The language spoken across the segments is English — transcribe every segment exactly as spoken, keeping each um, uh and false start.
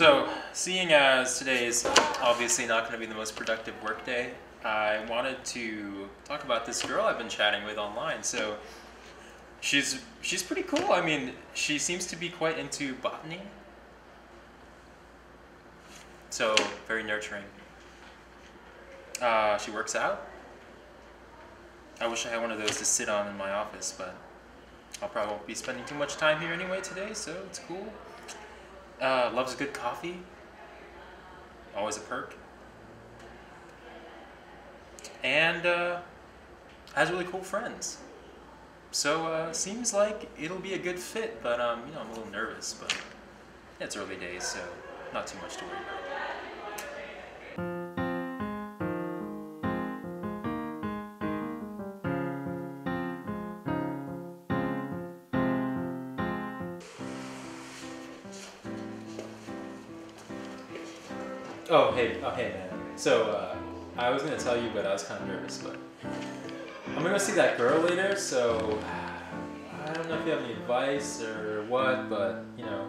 So, seeing as today is obviously not going to be the most productive work day, I wanted to talk about this girl I've been chatting with online. So, she's she's pretty cool. I mean, she seems to be quite into botany. So, very nurturing. Uh, she works out. I wish I had one of those to sit on in my office, but I'll probably won't be spending too much time here anyway today, so it's cool. Uh, loves a good coffee. Always a perk. And uh, has really cool friends. So uh, seems like it'll be a good fit, but um, you know, I'm a little nervous. But it's early days, so not too much to worry about. Oh, hey, oh, hey, man. So, uh, I was going to tell you, but I was kind of nervous, but I'm going to go see that girl later, so I don't know if you have any advice or what, but, you know,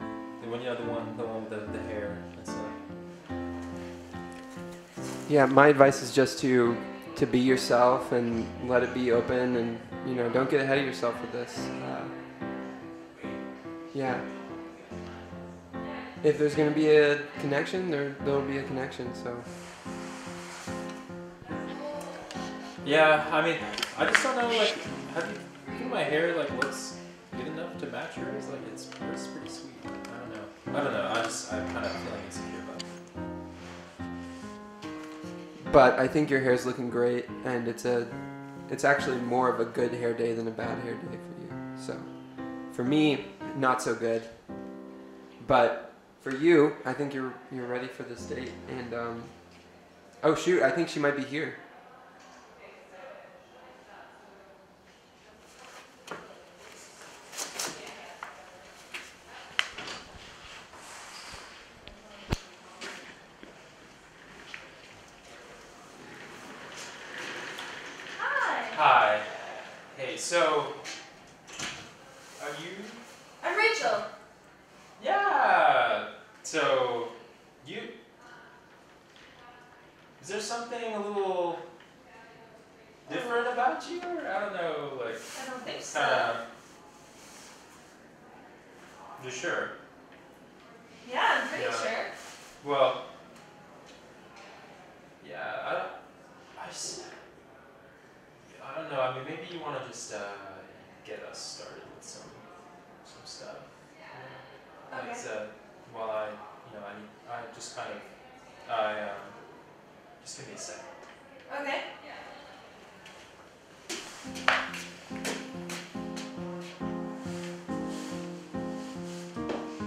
the one, you know, the one, the one with the, the hair and stuff. Yeah, my advice is just to, to be yourself and let it be open and, you know, don't get ahead of yourself with this. Uh, yeah. If there's going to be a connection, there there'll be a connection, so. Yeah, I mean, I just don't know, like, have you, I think my hair, like, looks good enough to match yours? Like, it's, it's pretty sweet. I don't know. I don't know, I just, I'm kind of feeling insecure about it. But I think your hair's looking great, and it's a, it's actually more of a good hair day than a bad hair day for you. So, for me, not so good, but for you, I think you're you're ready for this date, and um, oh shoot, I think she might be here. Hi. Hi. Hey, so are you? I'm Rachel. Yeah. So, you, is there something a little different about you, or I don't know, like, I don't think so. Uh, you're sure? Yeah, I'm pretty yeah. sure. Well, yeah, I don't, I just, I don't know, I mean, maybe you want to just, uh, get us started with some, some stuff. Yeah. Okay. Like, uh, Well, I, you know, I, I just kind of, I, um, just give me a second. Okay.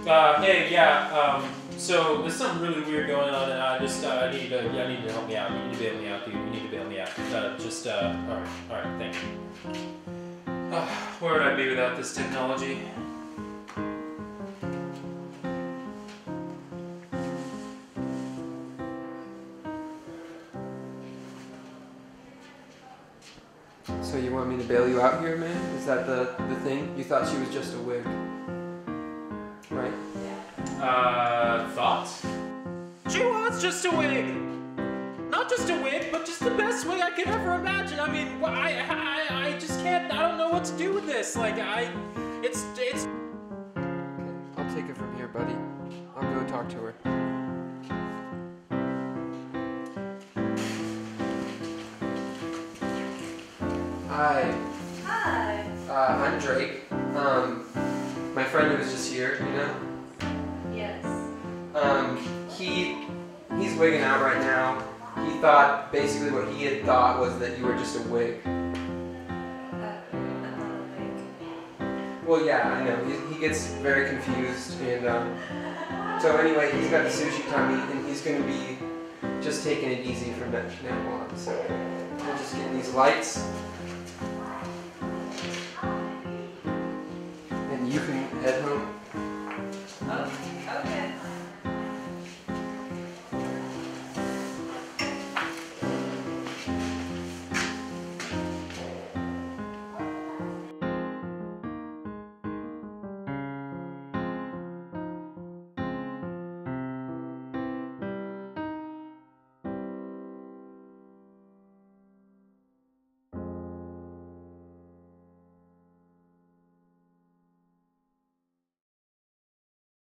Uh, hey, yeah, um, so there's something really weird going on, and I just, uh, I need to, yeah, I need to help me out. You need to bail me out, dude. You need to bail me out. Uh, just, uh, alright, alright, thank you. Uh, where would I be without this technology? So you want me to bail you out here, man? Is that the, the thing? You thought she was just a wig, right? Uh, thought? She was just a wig! Not just a wig, but just the best wig I could ever imagine! I mean, I, I, I just can't, I don't know what to do with this! Like, I, it's, it's... Okay, I'll take it from here, buddy. I'll go talk to her. Hi. Hi. Uh, I'm Drake. Um, my friend who was just here, you know? Yes. Um, he, he's wigging out right now. He thought, basically what he had thought was that you were just a wig. Uh, I'm not a wig. Well, yeah, I know. He, he gets very confused, and um, so anyway, he's got the sushi tummy, and he's going to be just taking it easy from now on, so we'll just get these lights.